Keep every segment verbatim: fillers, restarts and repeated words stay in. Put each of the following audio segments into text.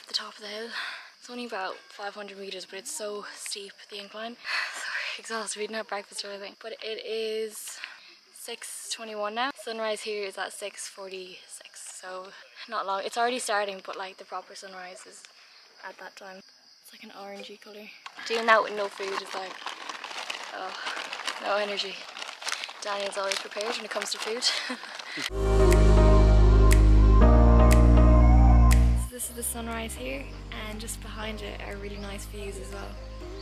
up the top of the hill. It's only about five hundred meters, but it's so steep, the incline. Sorry, exhausted, we didn't have breakfast or anything. But it is six twenty-one now. Sunrise here is at six forty-six, so not long. It's already starting, but like the proper sunrise is at that time. It's like an orangey color. Doing that with no food is like, oh, no energy. Daniel's always prepared when it comes to food. So this is the sunrise here, and just behind it are really nice views as well.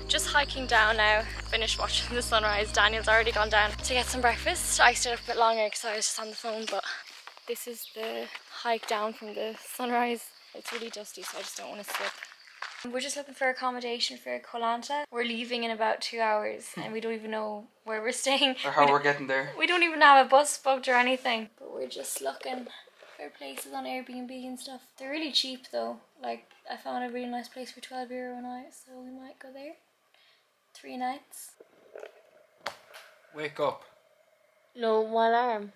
Just hiking down now, finished watching the sunrise. Daniel's already gone down to get some breakfast. I stayed up a bit longer because I was just on the phone, but this is the hike down from the sunrise. It's really dusty, so I just don't want to slip. We're just looking for accommodation for Koh Lanta. We're leaving in about two hours and we don't even know where we're staying. Or how we we're getting there. We don't even have a bus booked or anything. But we're just looking for places on Airbnb and stuff. They're really cheap though. Like, I found a really nice place for twelve euro a night, so we might go there. Three nights. Wake up. No, my alarm.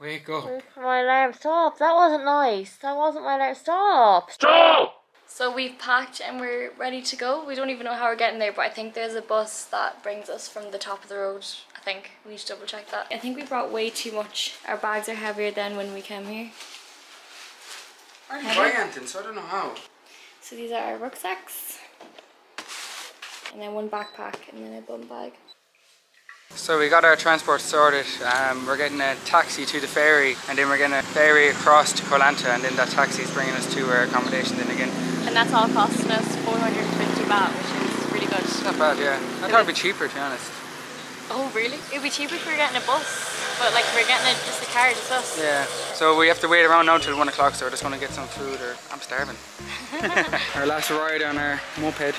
Wake up. My alarm. Stop. That wasn't nice. That wasn't my alarm. Stop. Stop! So we've packed and we're ready to go. We don't even know how we're getting there, but I think there's a bus that brings us from the top of the road. I think we need to double check that. I think we brought way too much. Our bags are heavier than when we came here. I didn't buy anything, so I don't know how. So these are our rucksacks. And then one backpack and then a bum bag. So we got our transport sorted. Um, we're getting a taxi to the ferry and then we're getting a ferry across to Koh Lanta, and then that taxi is bringing us to our accommodation then again. And that's all costing us four hundred fifty baht, which is really good. It's not bad, yeah. I thought it'd be cheaper, to be honest. Oh, really? It'd be cheaper if we were getting a bus, but like we're getting a, just a car, just us. Yeah. So we have to wait around now till one o'clock. So we're just going to get some food, or I'm starving. Our last ride on our moped.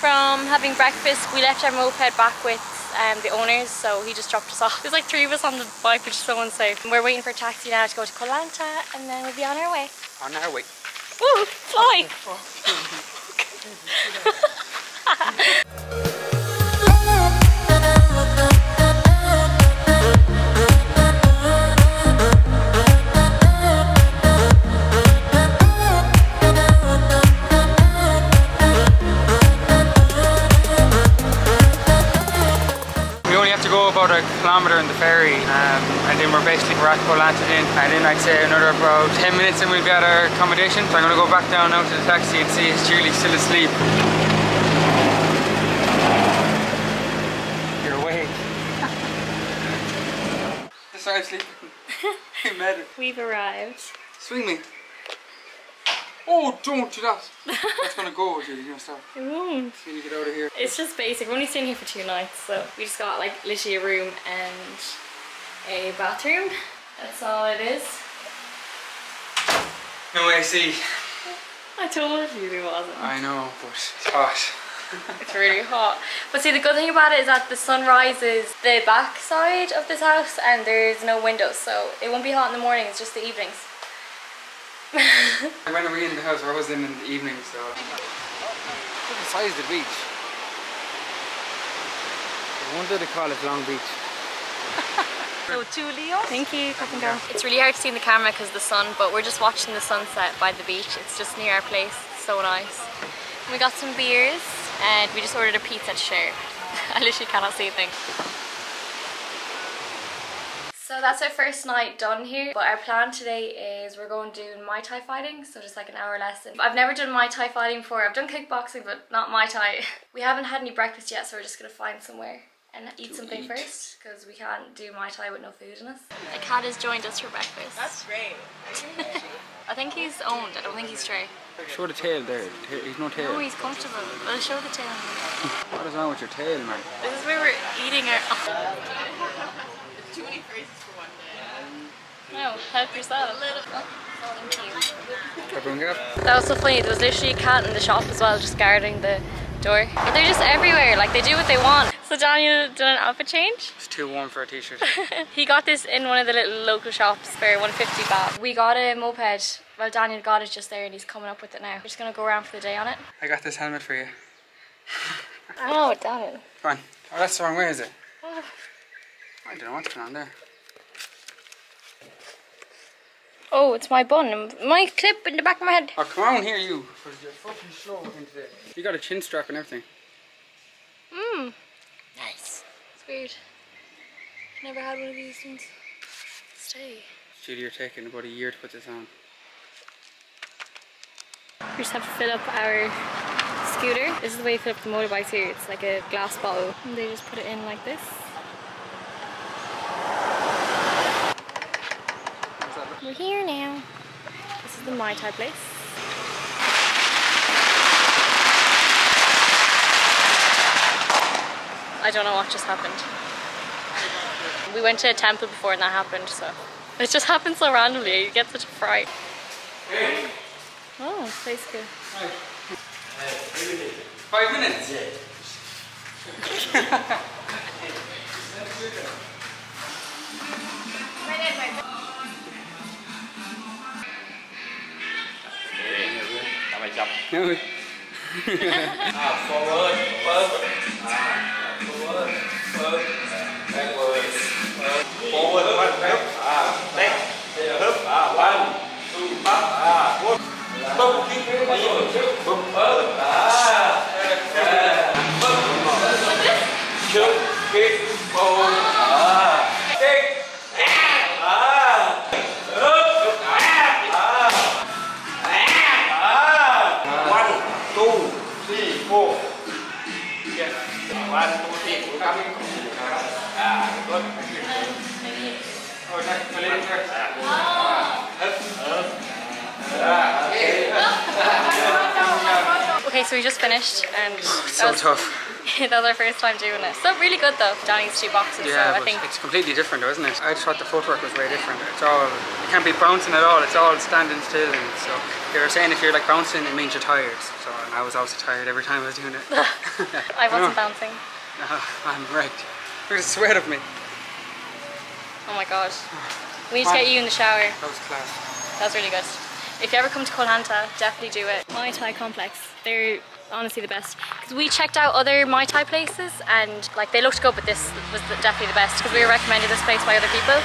From having breakfast, we left our moped back with um, the owners, so he just dropped us off. There's like three of us on the bike, which is so unsafe. We're waiting for a taxi now to go to Koh Lanta, and then we'll be on our way. On our way. Woo! Fly! About a kilometre in the ferry, um, and then we're basically we're at Koh Lanta then, and then I'd say another about ten minutes and we'll be at our accommodation. So I'm going to go back down now to the taxi and see if Julie's still asleep. You're awake. Sorry, I'm sleeping. You made it. We've arrived. Swing me. Oh, don't do that. That's going to go, Julie. You're going to stop. It won't. You get out of here. It's just basic. We're only staying here for two nights, so we just got like literally a room and a bathroom. That's all it is. No A C. I told you there wasn't. I know, but it's hot. It's really hot. But see, the good thing about it is that the sun rises the back side of this house and there's no windows, so it won't be hot in the morning, it's just the evenings. When are we in the house? We're always in in the evening, so. Look at the size of the beach. No wonder they call it Long Beach. So, two Leo. Thank you, Captain Girl. It's really hard to see in the camera because of the sun, but we're just watching the sunset by the beach. It's just near our place. It's so nice. And we got some beers and we just ordered a pizza to share. I literally cannot see a thing. So that's our first night done here, but our plan today is we're going to do Muay Thai fighting, so just like an hour lesson. I've never done Muay Thai fighting before. I've done kickboxing, but not Muay Thai. We haven't had any breakfast yet, so we're just going to find somewhere and eat something first, because we can't do Muay Thai with no food in us. A cat has joined us for breakfast. That's great. I think he's owned, I don't think he's stray. Show the tail there, he's no tail. No, he's comfortable. Well, show the tail. What is wrong with your tail, man? This is where we're eating our... Too many phrases for one day. No, help yourself. That was so funny. There was literally a cat in the shop as well, just guarding the door. But they're just everywhere. Like, they do what they want. So Johnny did an outfit change. It's too warm for a t-shirt. He got this in one of the little local shops for one fifty baht. We got a moped. Well, Daniel got it just there and he's coming up with it now. We're just going to go around for the day on it. I got this helmet for you. Oh, Daniel. Come on. Oh, that's the wrong way, is it? Oh. I don't know what's going on there. Oh, it's my bun. My clip in the back of my head. Oh, come on here, you. Because you're fucking slow in today. You got a chin strap and everything. Mmm. Nice. It's weird. Never had one of these since. Stay. Judy, you're taking about a year to put this on. We just have to fill up our scooter. This is the way you fill up the motorbikes here. It's like a glass bottle. And they just put it in like this. We're here now. This is the Muay Thai place. I don't know what just happened. We went to a temple before and that happened, so. It just happened so randomly, you get such a fright. Hey. Oh, this place is good. Hi. Five minutes? Yeah. Forward, okay, so we just finished and oh, it's so was, tough. That was our first time doing it. So really good though, Johnny's two boxes. Yeah, so I think it's completely different though, isn't it? I just thought the footwork was way different. It's all, it can't be bouncing at all, it's all standing still. And so they were saying if you're like bouncing it means you're tired. So and I was also tired every time I was doing it. I wasn't no. bouncing. No, I'm wrecked. Look at the sweat of me. Oh my god. We need to get you in the shower. That was class. That was really good. If you ever come to Koh Lanta, definitely do it. Muay Thai complex. They're honestly the best. Because we checked out other Muay Thai places and like they looked good, but this was definitely the best because we were recommended this place by other people.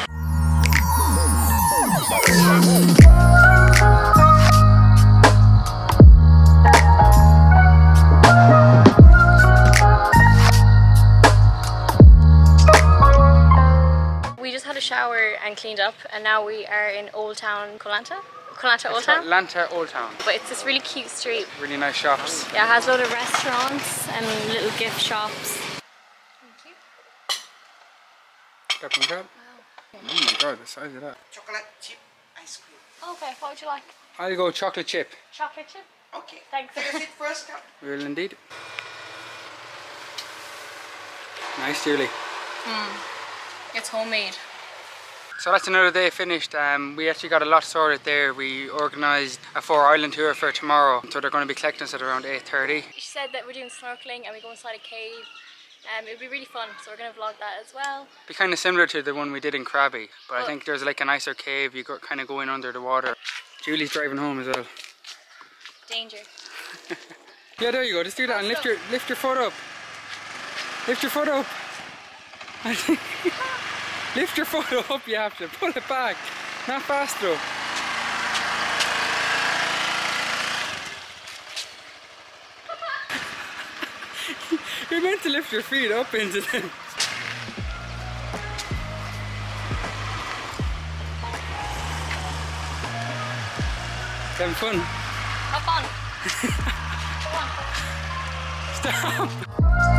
Shower and cleaned up, and now we are in Old Town Koh Lanta. Koh Lanta Old Town? Koh Lanta Old Town. But it's this really cute street. Really nice shops. Yeah, it has a lot of restaurants and little gift shops. Thank you. Cup and cup. Wow. Oh my god, the size of that. Chocolate chip ice cream. Okay, what would you like? I'll go chocolate chip. Chocolate chip? Okay. Thanks. That's it first cup. We will indeed. Nice, dearly. Mm. It's homemade. So that's another day finished. Um, we actually got a lot sorted there. We organised a four island tour for tomorrow. So they're going to be collecting us at around eight thirty. She said that we're doing snorkeling and we go inside a cave. Um, it would be really fun, so we're going to vlog that as well. Be kind of similar to the one we did in Krabi, but oh. I think there's like a nicer cave. You got kind of going under the water. Julie's driving home as well. Danger. Yeah, there you go. Just do that and lift your, lift your foot up. Lift your foot up. Lift your foot up, you have to pull it back. Not fast though. You're meant to lift your feet up into them. Having fun. Have fun. Stop.